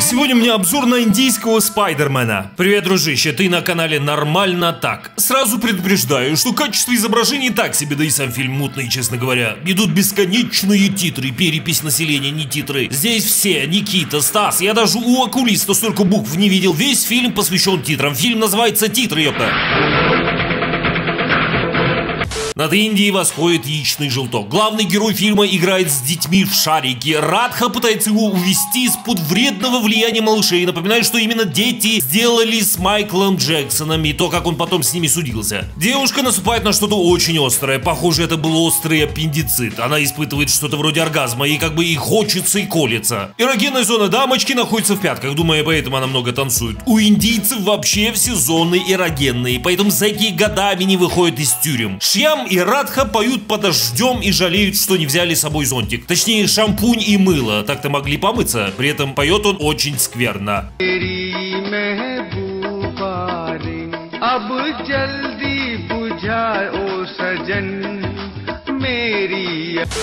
Сегодня у меня обзор на индийского Спайдермена. Привет, дружище, ты на канале Нормально так. Сразу предупреждаю, что качество изображений так себе, да и сам фильм мутный, честно говоря. Идут бесконечные титры, перепись населения, не титры. Здесь все, Никита, Стас, я даже у окулиста столько букв не видел. Весь фильм посвящен титрам. Фильм называется «Титры», ёпта. Над Индией восходит яичный желток. Главный герой фильма играет с детьми в шарики. Радха пытается его увести из-под вредного влияния малышей. Напоминаю, что именно дети сделали с Майклом Джексоном и то, как он потом с ними судился. Девушка наступает на что-то очень острое. Похоже, это был острый аппендицит. Она испытывает что-то вроде оргазма и как бы и хочется, и колется. Эрогенная зона дамочки находится в пятках. Думаю, поэтому она много танцует. У индийцев вообще все зоны эрогенные, поэтому зэки годами не выходят из тюрем. Шьям и Радха поют под дождем и жалеют, что не взяли с собой зонтик. Точнее, шампунь и мыло. Так-то могли помыться. При этом поет он очень скверно.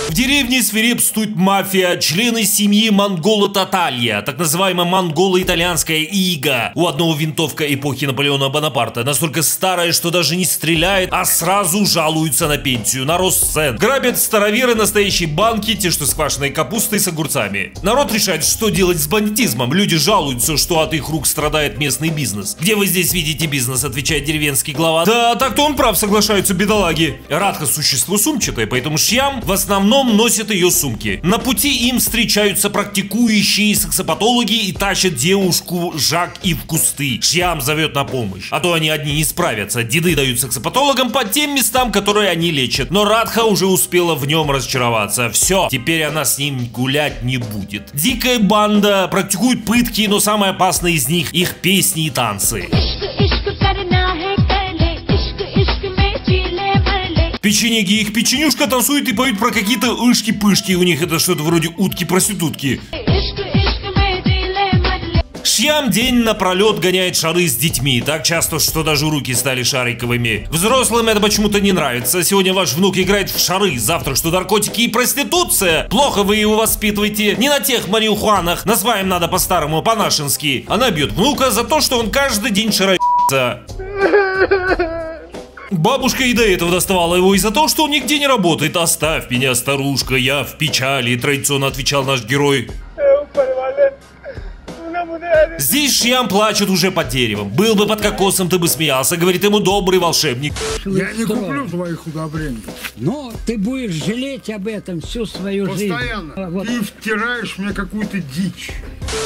В деревне свирепствует мафия, члены семьи монголо-таталья, так называемая монголо-итальянская ига. У одного винтовка эпохи Наполеона Бонапарта, настолько старая, что даже не стреляет, а сразу жалуются на пенсию, на рост цен. Грабят староверы настоящие банки, те, что с квашеной капустой с огурцами. Народ решает, что делать с бандитизмом. Люди жалуются, что от их рук страдает местный бизнес. «Где вы здесь видите бизнес?» — отвечает деревенский глава. «Да, так-то он прав», — соглашаются бедолаги. Радха существо сумчатое, поэтому Шьям в основном носят ее сумки. На пути им встречаются практикующие сексопатологи и тащат девушку Жак и в кусты. Шьям зовет на помощь, а то они одни не справятся. Деды дают сексопатологам по тем местам, которые они лечат. Но Радха уже успела в нем разочароваться. Все, теперь она с ним гулять не будет. Дикая банда практикует пытки, но самое опасное из них — их песни и танцы. Печенеги, их печенюшка танцует и поют про какие-то ышки-пышки. У них это что-то вроде утки-проститутки. Шьям день напролет гоняет шары с детьми. Так часто, что даже руки стали шариковыми. Взрослым это почему-то не нравится. Сегодня ваш внук играет в шары, завтра что наркотики и проституция. Плохо вы его воспитываете. Не на тех марихуанах. Называем надо по-старому, по-нашенски. Она бьет внука за то, что он каждый день шарается. Бабушка и до этого доставала его из-за того, что он нигде не работает. «Оставь меня, старушка, я в печали», — традиционно отвечал наш герой. Здесь Шьям плачет уже под деревом. Был бы под кокосом, ты бы смеялся, говорит ему добрый волшебник. Я не куплю твоих удобрений. Но ты будешь жалеть об этом всю свою жизнь. Постоянно. Ты втираешь мне какую-то дичь.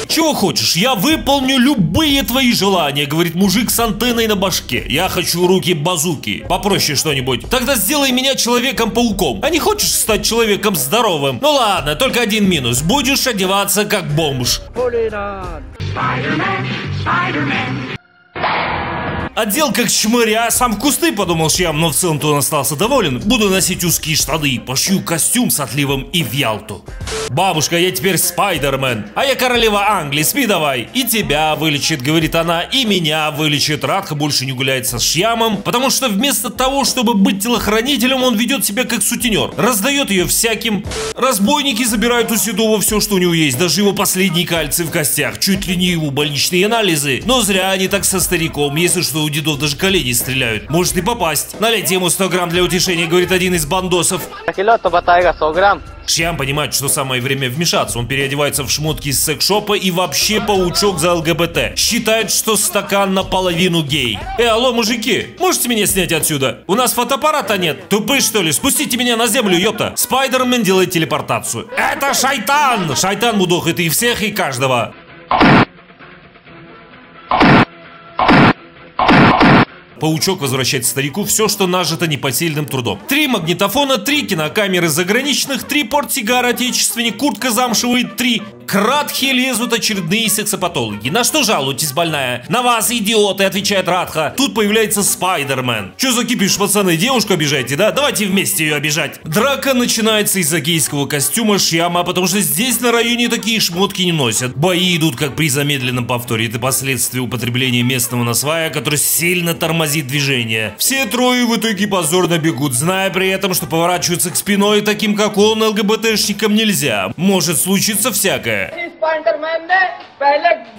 Чего хочешь? Я выполню любые твои желания, говорит мужик с антенной на башке. Я хочу руки-базуки. Попроще что-нибудь. Тогда сделай меня Человеком-пауком. А не хочешь стать человеком здоровым? Ну ладно, только один минус. Будешь одеваться как бомж. Спайдермен, Спайдермен. Одел как чмыря, сам в кусты, подумал Шьям, но в целом-то он остался доволен. Буду носить узкие штаны, пошью костюм с отливом и в Ялту. «Бабушка, я теперь Спайдермен, а я королева Англии, спи давай». «И тебя вылечит», — говорит она, — «и меня вылечит». Радха больше не гуляет со Шьямом, потому что вместо того, чтобы быть телохранителем, он ведет себя как сутенер. Раздает ее всяким. Разбойники забирают у Седова все, что у него есть, даже его последние кальций в костях, чуть ли не его больничные анализы. Но зря они так со стариком, если что, у дедов даже колени стреляют. Может и попасть. «Налейте ему 100 грамм для утешения», — говорит один из бандосов. Шьям понимает, что самое время вмешаться. Он переодевается в шмотки из секс-шопа и вообще паучок за ЛГБТ. Считает, что стакан наполовину гей. Алло, мужики, можете меня снять отсюда? У нас фотоаппарата нет. Тупы, что ли? Спустите меня на землю, ёпта. Спайдермен делает телепортацию. Это шайтан! Шайтан мудохает и всех, и каждого. Паучок возвращает старику все, что нажито непосильным трудом. 3 магнитофона, 3 кинокамеры заграничных, 3 портсигара отечественник, куртка замшевая, 3... к Радхе лезут очередные сексопатологи. На что жалуетесь, больная? На вас, идиоты, отвечает Радха. Тут появляется Спайдермен. Че за кипиш, пацаны? Девушку обижаете, да? Давайте вместе ее обижать. Драка начинается из-за гейского костюма Шьяма, потому что здесь на районе такие шмотки не носят. Бои идут как при замедленном повторе. Это последствия употребления местного насвая, который сильно тормозит движение. Все трое в итоге позорно бегут, зная при этом, что поворачиваются к спиной таким, как он, ЛГБТшникам нельзя. Может случиться всякое.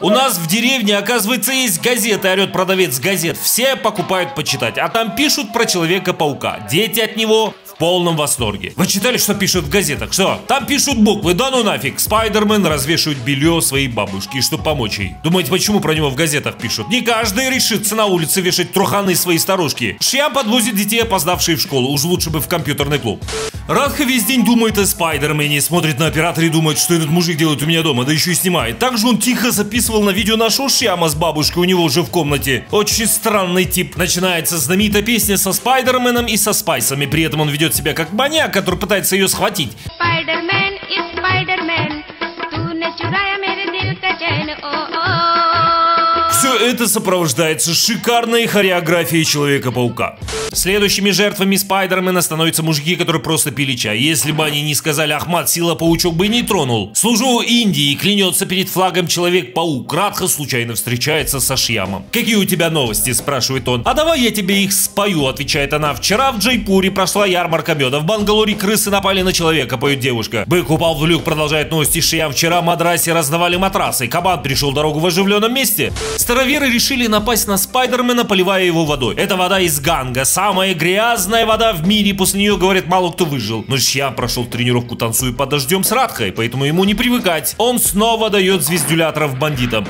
У нас в деревне, оказывается, есть газеты, орет продавец газет. Все покупают почитать, а там пишут про Человека-паука. Дети от него в полном восторге. Вы читали, что пишут в газетах? Что? Там пишут буквы, да ну нафиг. Спайдермен развешивает белье своей бабушки, чтобы помочь ей. Думаете, почему про него в газетах пишут? Не каждый решится на улице вешать труханы своей старушки. Шьям подвозит детей, опоздавшие в школу. Уж лучше бы в компьютерный клуб. Радха весь день думает о Спайдермене, смотрит на оператора и думает, что этот мужик делает у меня дома, да еще и снимает. Также он тихо записывал на видео нашу Шьяма с бабушкой у него уже в комнате. Очень странный тип. Начинается знаменитая песня со Спайдерменом и со спайсами. При этом он ведет себя как маньяк, который пытается ее схватить. Спайдермен и Спайдермен, ту не чурая мере дил ка чен, о-о-о. Все это сопровождается шикарной хореографией Человека-паука. Следующими жертвами Спайдермена становятся мужики, которые просто пили чай. Если бы они не сказали «Ахмат, сила, паучок бы не тронул». Служу Индии, клянется перед флагом Человек-паук. Радха случайно встречается со Шьямом. «Какие у тебя новости?» – спрашивает он. «А давай я тебе их спою», – отвечает она. «Вчера в Джайпуре прошла ярмарка меда. В Бангалоре крысы напали на человека», – поет девушка. «Бык упал в люк», – продолжает новости Шьям. «Вчера в Мадрасе раздавали матрасы. Кабан пришел дорогу в оживленном месте». Староверы решили напасть на Спайдермена, поливая его водой. Это вода из Ганга. Самая грязная вода в мире, после нее, говорят, мало кто выжил. Но Шьям прошел тренировку «Танцую под дождем» с Радхой, поэтому ему не привыкать. Он снова дает звездюляторов бандитам.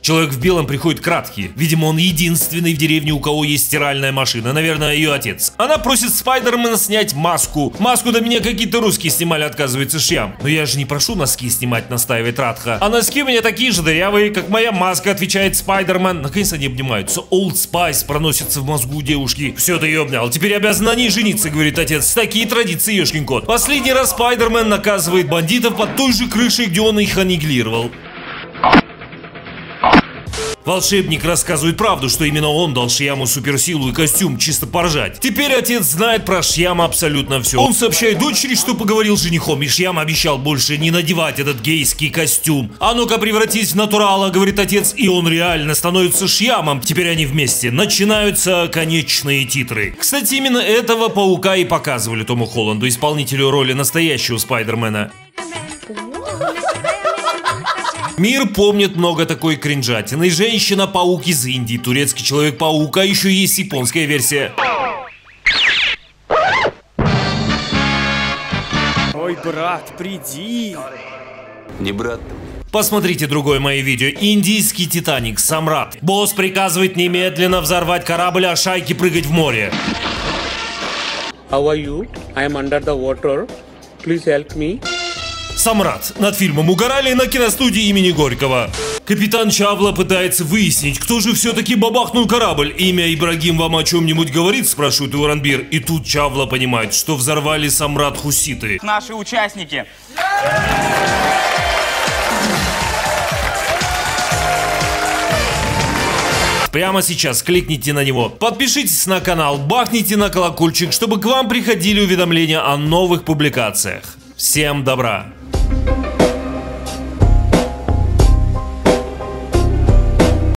Человек в белом приходит к Радхе. Видимо, он единственный в деревне, у кого есть стиральная машина. Наверное, ее отец. Она просит Спайдермена снять маску. «Маску до меня какие-то русские снимали», отказывается Шьям. «Но я же не прошу носки снимать», настаивает Радха. «А носки у меня такие же дырявые, как моя маска», отвечает Спайдермен. Наконец они обнимаются. Олд Спайс проносится в мозгу девушки. «Все, ты ее обнял. Теперь обязан на ней жениться», говорит отец. Такие традиции, ешкин кот. Последний раз Спайдермен наказывает бандитов под той же крышей, где он их аннигилировал. Волшебник рассказывает правду, что именно он дал Шьяму суперсилу и костюм, чисто поржать. Теперь отец знает про Шьяма абсолютно все. Он сообщает дочери, что поговорил с женихом, и Шьям обещал больше не надевать этот гейский костюм. «А ну-ка превратись в натурала», говорит отец, и он реально становится Шьямом. Теперь они вместе. Начинаются конечные титры. Кстати, именно этого паука и показывали Тому Холланду, исполнителю роли настоящего Спайдермена. Мир помнит много такой кринжатины. Женщина-паук из Индии, турецкий Человек-паук, а еще есть японская версия. Ой, брат, приди. Не брат. Посмотрите другое мое видео. Индийский Титаник, Самрат. Босс приказывает немедленно взорвать корабль, а шайки прыгать в море. How are you? I'm under the water. Please help me. Самрат. Над фильмом угорали на киностудии имени Горького. Капитан Чавла пытается выяснить, кто же все-таки бабахнул корабль. «Имя Ибрагим вам о чем-нибудь говорит?» – спрашивает Уранбир. И тут Чавла понимает, что взорвали Самрат хуситы. Наши участники. Прямо сейчас кликните на него, подпишитесь на канал, бахните на колокольчик, чтобы к вам приходили уведомления о новых публикациях. Всем добра!